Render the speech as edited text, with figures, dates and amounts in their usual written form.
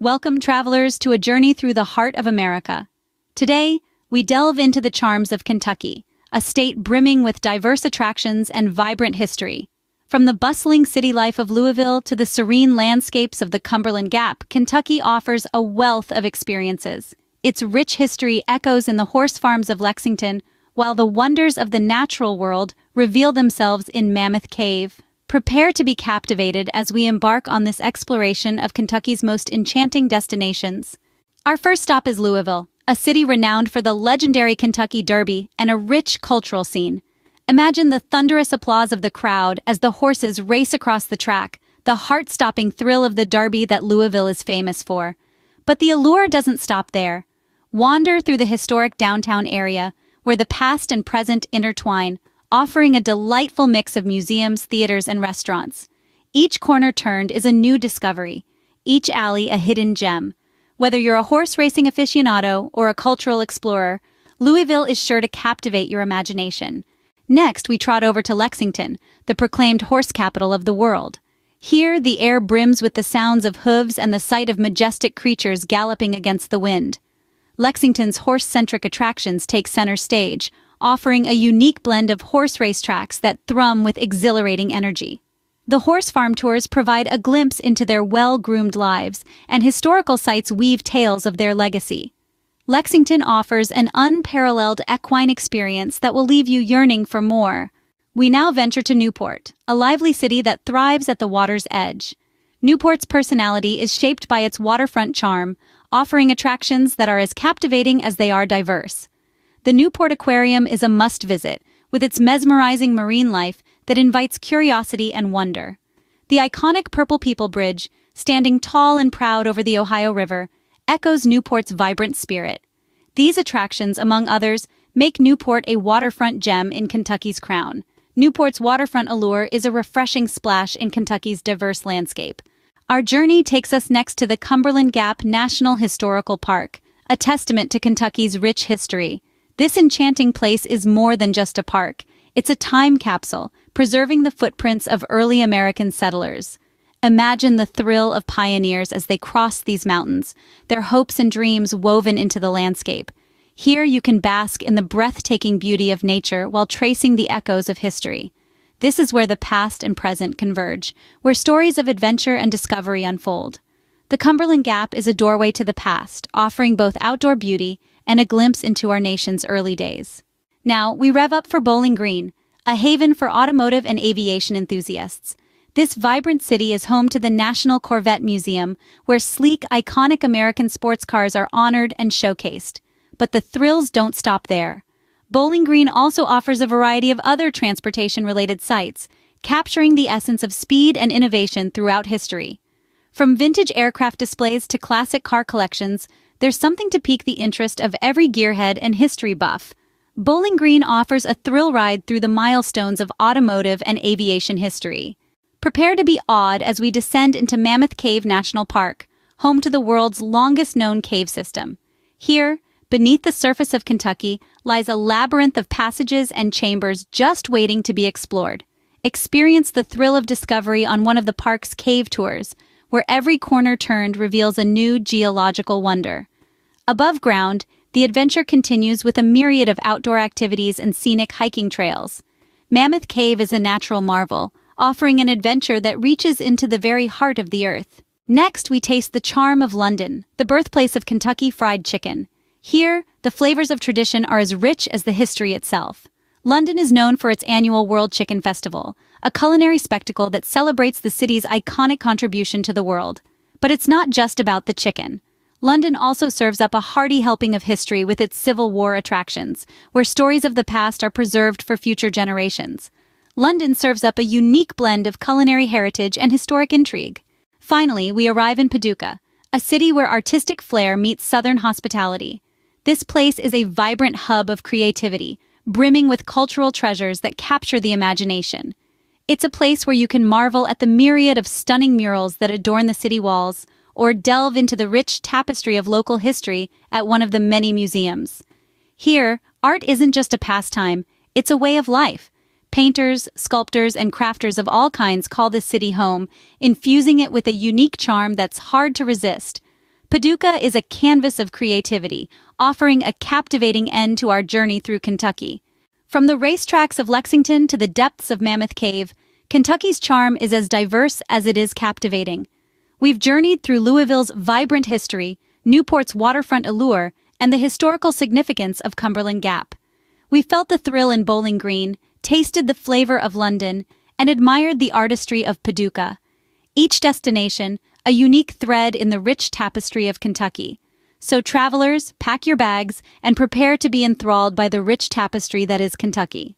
Welcome, travelers, to a journey through the heart of America. Today, we delve into the charms of Kentucky, a state brimming with diverse attractions and vibrant history. From the bustling city life of Louisville to the serene landscapes of the Cumberland Gap, Kentucky offers a wealth of experiences. Its rich history echoes in the horse farms of Lexington, while the wonders of the natural world reveal themselves in Mammoth Cave. Prepare to be captivated as we embark on this exploration of Kentucky's most enchanting destinations. Our first stop is Louisville, a city renowned for the legendary Kentucky Derby and a rich cultural scene. Imagine the thunderous applause of the crowd as the horses race across the track, the heart-stopping thrill of the Derby that Louisville is famous for. But the allure doesn't stop there. Wander through the historic downtown area, where the past and present intertwine, offering a delightful mix of museums, theaters, and restaurants. Each corner turned is a new discovery, each alley a hidden gem. Whether you're a horse racing aficionado or a cultural explorer, Louisville is sure to captivate your imagination. Next, we trot over to Lexington, the proclaimed horse capital of the world. Here, the air brims with the sounds of hooves and the sight of majestic creatures galloping against the wind. Lexington's horse-centric attractions take center stage, offering a unique blend of horse racetracks that thrum with exhilarating energy. The horse farm tours provide a glimpse into their well-groomed lives, and historical sites weave tales of their legacy. Lexington offers an unparalleled equine experience that will leave you yearning for more. We now venture to Newport, a lively city that thrives at the water's edge. Newport's personality is shaped by its waterfront charm, offering attractions that are as captivating as they are diverse. The Newport Aquarium is a must-visit, with its mesmerizing marine life that invites curiosity and wonder. The iconic Purple People Bridge, standing tall and proud over the Ohio River, echoes Newport's vibrant spirit. These attractions, among others, make Newport a waterfront gem in Kentucky's crown. Newport's waterfront allure is a refreshing splash in Kentucky's diverse landscape. Our journey takes us next to the Cumberland Gap National Historical Park, a testament to Kentucky's rich history. This enchanting place is more than just a park. It's a time capsule, preserving the footprints of early American settlers. Imagine the thrill of pioneers as they crossed these mountains, their hopes and dreams woven into the landscape. Here you can bask in the breathtaking beauty of nature while tracing the echoes of history. This is where the past and present converge, where stories of adventure and discovery unfold. The Cumberland Gap is a doorway to the past, offering both outdoor beauty and a glimpse into our nation's early days. Now, we rev up for Bowling Green, a haven for automotive and aviation enthusiasts. This vibrant city is home to the National Corvette Museum, where sleek, iconic American sports cars are honored and showcased. But the thrills don't stop there. Bowling Green also offers a variety of other transportation-related sites, capturing the essence of speed and innovation throughout history. From vintage aircraft displays to classic car collections, there's something to pique the interest of every gearhead and history buff. Bowling Green offers a thrill ride through the milestones of automotive and aviation history. Prepare to be awed as we descend into Mammoth Cave National Park, home to the world's longest known cave system. Here, beneath the surface of Kentucky, lies a labyrinth of passages and chambers just waiting to be explored. Experience the thrill of discovery on one of the park's cave tours, where every corner turned reveals a new geological wonder. Above ground, the adventure continues with a myriad of outdoor activities and scenic hiking trails. Mammoth Cave is a natural marvel, offering an adventure that reaches into the very heart of the earth. Next, we taste the charm of London, the birthplace of Kentucky Fried Chicken. Here, the flavors of tradition are as rich as the history itself. London is known for its annual World Chicken Festival, a culinary spectacle that celebrates the city's iconic contribution to the world. But it's not just about the chicken. London also serves up a hearty helping of history with its Civil War attractions, where stories of the past are preserved for future generations. London serves up a unique blend of culinary heritage and historic intrigue. Finally, we arrive in Paducah, a city where artistic flair meets southern hospitality. This place is a vibrant hub of creativity, brimming with cultural treasures that capture the imagination. It's a place where you can marvel at the myriad of stunning murals that adorn the city walls, or delve into the rich tapestry of local history at one of the many museums. Here, art isn't just a pastime, it's a way of life. Painters, sculptors, and crafters of all kinds call this city home, infusing it with a unique charm that's hard to resist. Paducah is a canvas of creativity, offering a captivating end to our journey through Kentucky. From the racetracks of Lexington to the depths of Mammoth Cave, Kentucky's charm is as diverse as it is captivating. We've journeyed through Louisville's vibrant history, Newport's waterfront allure, and the historical significance of Cumberland Gap. We felt the thrill in Bowling Green, tasted the flavor of London, and admired the artistry of Paducah. Each destination, a unique thread in the rich tapestry of Kentucky. So travelers, pack your bags and prepare to be enthralled by the rich tapestry that is Kentucky.